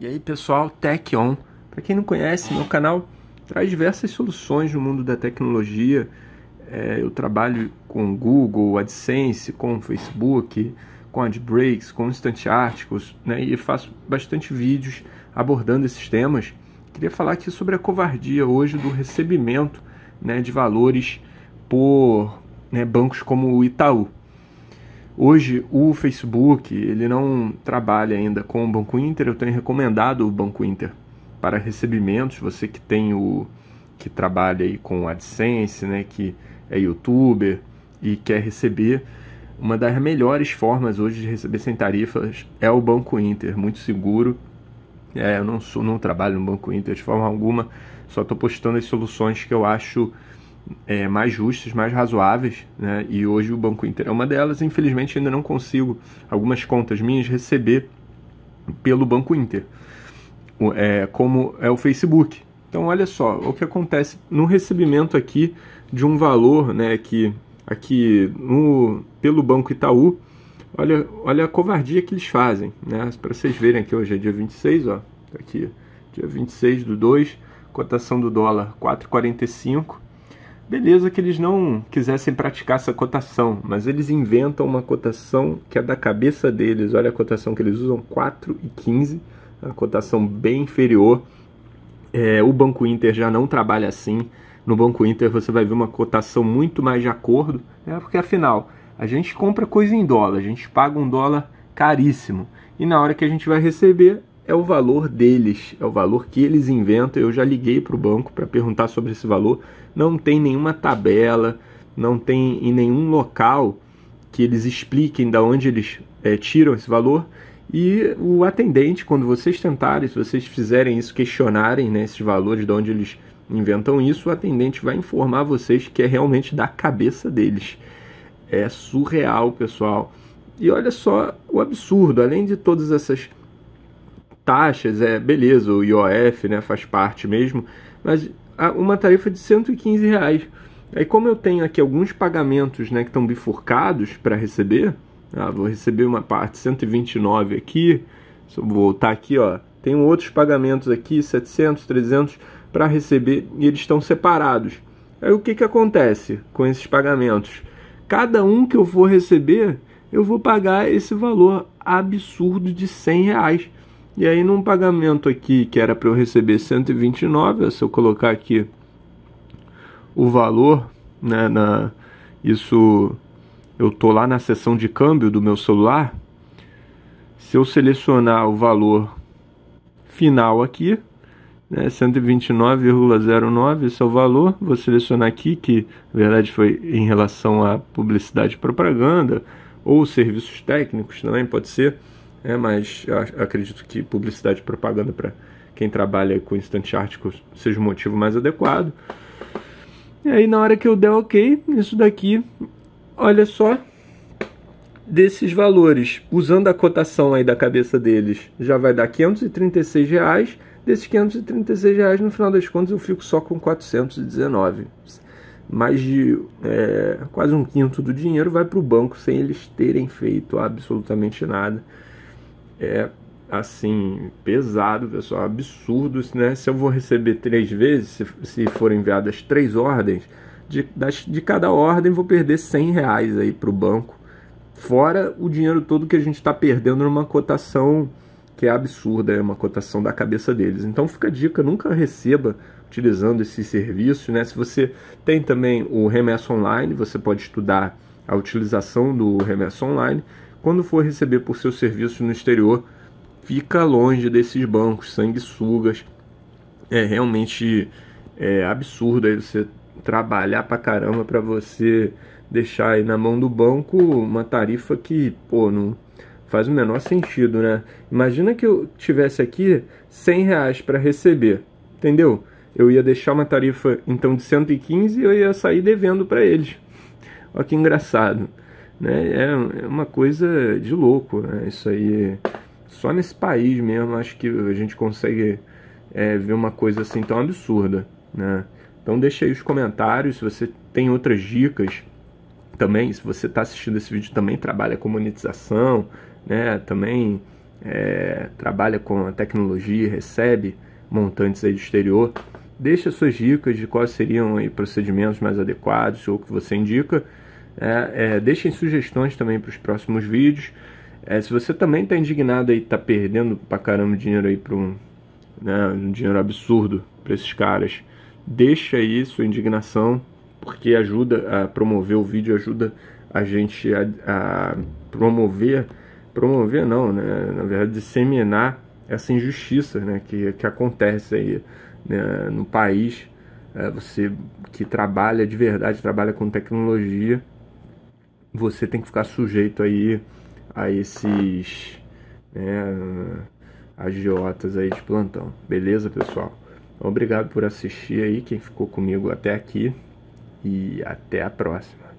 E aí pessoal, tech ON. Para quem não conhece, meu canal traz diversas soluções no mundo da tecnologia. Eu trabalho com Google AdSense, com Facebook, com Adbreaks, com Instant Articles, né? E faço bastante vídeos abordando esses temas. Queria falar aqui sobre a covardia hoje do recebimento, né, de valores por, né, bancos como o Itaú. Hoje o Facebook ele não trabalha ainda com o Banco Inter. Eu tenho recomendado o Banco Inter para recebimentos. Você que tem que trabalha aí com AdSense, né, que é youtuber e quer receber, uma das melhores formas hoje de receber sem tarifas é o Banco Inter, muito seguro. Eu não trabalho no Banco Inter de forma alguma, só estou postando as soluções que eu acho mais justas, mais razoáveis, né? E hoje o Banco Inter é uma delas. Infelizmente ainda não consigo algumas contas minhas receber pelo Banco Inter, como é o Facebook. Então olha só o que acontece no recebimento aqui de um valor, né, que aqui pelo Banco Itaú. Olha a covardia que eles fazem, né? Para vocês verem aqui, hoje é dia 26, ó, aqui, dia 26/2, cotação do dólar 4,45. Beleza que eles não quisessem praticar essa cotação, mas eles inventam uma cotação que é da cabeça deles. Olha a cotação que eles usam, 4,15, uma cotação bem inferior. O Banco Inter já não trabalha assim. No Banco Inter você vai ver uma cotação muito mais de acordo, né? Porque afinal, a gente compra coisa em dólar, a gente paga um dólar caríssimo. E na hora que a gente vai receber é o valor deles, é o valor que eles inventam. Eu já liguei para o banco para perguntar sobre esse valor. Não tem nenhuma tabela, não tem em nenhum local que eles expliquem de onde eles tiram esse valor. E o atendente, quando vocês tentarem, se vocês fizerem isso, questionarem, né, esses valores, de onde eles inventam isso, o atendente vai informar vocês que é realmente da cabeça deles. É surreal, pessoal. E olha só o absurdo, além de todas essas taxas, beleza, o IOF, né, faz parte mesmo, mas uma tarifa de R$115. Aí como eu tenho aqui alguns pagamentos, né, que estão bifurcados para receber, vou receber uma parte 129 aqui, vou voltar aqui, ó, tenho outros pagamentos aqui, 700, 300 para receber, e eles estão separados. Aí o que que acontece com esses pagamentos? Cada um que eu for receber, eu vou pagar esse valor absurdo de R$100. E aí, num pagamento aqui, que era para eu receber 129, se eu colocar aqui o valor, né, isso eu tô lá na seção de câmbio do meu celular, se eu selecionar o valor final aqui, né, 129,09, esse é o valor, vou selecionar aqui, que na verdade foi em relação à publicidade e propaganda, ou serviços técnicos também, pode ser. Mas acredito que publicidade e propaganda, para quem trabalha com Instant Articles, seja o motivo mais adequado. E aí na hora que eu der ok, isso daqui, olha só, desses valores, usando a cotação aí da cabeça deles, já vai dar R$536. Desses R$536, no final das contas, eu fico só com 419. Mais de quase um quinto do dinheiro vai para o banco sem eles terem feito absolutamente nada. É assim, pesado, pessoal, absurdo, né? Se eu vou receber 3 vezes, se forem enviadas 3 ordens, de cada ordem vou perder R$100 aí para o banco, fora o dinheiro todo que a gente está perdendo numa cotação que é absurda, é uma cotação da cabeça deles. Então fica a dica, nunca receba utilizando esses serviços, né? Se você tem também o remessa online, você pode estudar a utilização do remessa online. Quando for receber por seu serviço no exterior, fica longe desses bancos sanguessugas. É realmente absurdo aí você trabalhar pra caramba para você deixar aí na mão do banco uma tarifa que, pô, não faz o menor sentido, né? Imagina que eu tivesse aqui R$100 para receber, entendeu? Eu ia deixar uma tarifa então de 115 e eu ia sair devendo para eles. Olha que engraçado. É uma coisa de louco, né? Isso aí, só nesse país mesmo, acho que a gente consegue ver uma coisa assim tão absurda, né? Então deixa aí os comentários, se você tem outras dicas também, se você está assistindo esse vídeo, também trabalha com monetização, né? Também trabalha com a tecnologia, recebe montantes aí do exterior, deixa suas dicas de quais seriam aí procedimentos mais adequados ou que você indica. Deixem sugestões também para os próximos vídeos. Se você também está indignado e está perdendo pra caramba dinheiro aí para um dinheiro absurdo para esses caras, deixa aí sua indignação, porque ajuda a promover o vídeo, ajuda a gente a promover não, né? Na verdade, disseminar essa injustiça, né? que acontece aí, né? No país. Você que trabalha de verdade, trabalha com tecnologia, você tem que ficar sujeito aí a esses agiotas aí de plantão. Beleza, pessoal? Obrigado por assistir aí, quem ficou comigo até aqui, e até a próxima.